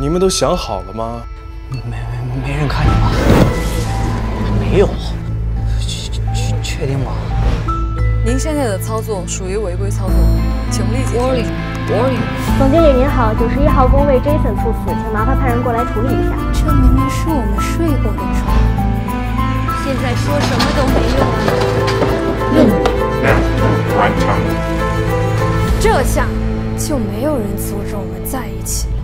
你们都想好了吗？没人看你吗？没有，确定吗？您现在的操作属于违规操作，请立即停止。总经理您好，91号工位 Jason 猝死，请麻烦派人过来处理一下。这明明是我们睡过的床，现在说什么都没用了。任务亮度完成。这下就没有人阻止我们在一起了。